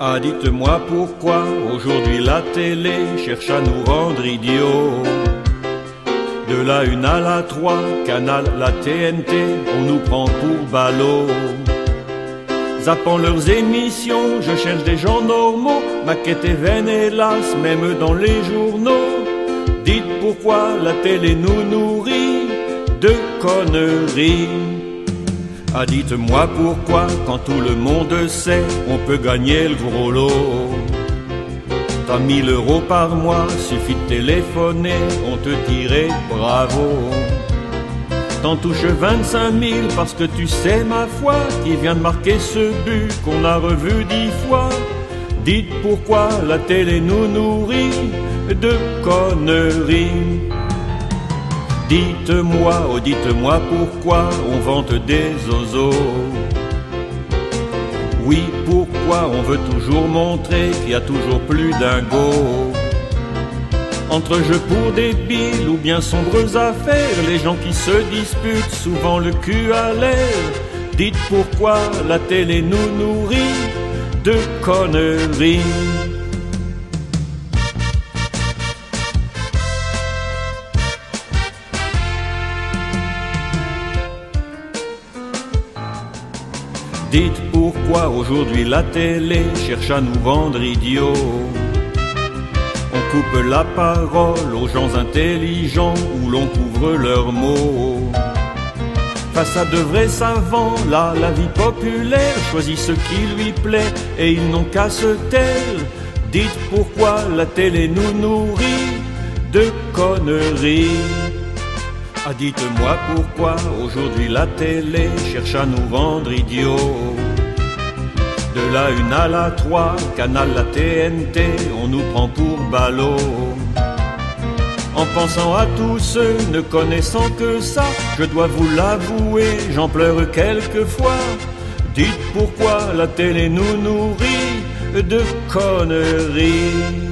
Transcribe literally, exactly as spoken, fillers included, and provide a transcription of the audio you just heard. Ah, dites-moi pourquoi aujourd'hui la télé cherche à nous rendre idiots. De la une à la trois, Canal, la T N T, on nous prend pour ballots. Zappant leurs émissions, je cherche des gens normaux. Ma quête est vaine, hélas, même dans les journaux. Dites pourquoi la télé nous nourrit de conneries. Ah, dites-moi pourquoi, quand tout le monde sait, on peut gagner le gros lot. T'as mille euros par mois, suffit de téléphoner, on te dirait bravo. T'en touches vingt-cinq mille parce que tu sais, ma foi, qui vient de marquer ce but qu'on a revu dix fois. Dites pourquoi la télé nous nourrit de conneries. Dites-moi, oh dites-moi pourquoi on vante des oiseaux. Oui, pourquoi on veut toujours montrer qu'il y a toujours plus d'ingots. Entre jeux pour débiles ou bien sombres affaires, les gens qui se disputent souvent le cul à l'air. Dites pourquoi la télé nous nourrit de conneries. Dites pourquoi aujourd'hui la télé cherche à nous vendre idiots. On coupe la parole aux gens intelligents où l'on couvre leurs mots. Face à de vrais savants, là, la vie populaire choisit ce qui lui plaît et ils n'ont qu'à se taire. Dites pourquoi la télé nous nourrit de conneries. Ah, dites-moi pourquoi aujourd'hui la télé cherche à nous vendre idiots. De la une à la trois, Canal, la T N T, on nous prend pour ballots. En pensant à tous ceux ne connaissant que ça, je dois vous l'avouer, j'en pleure quelquefois. Dites pourquoi la télé nous nourrit de conneries.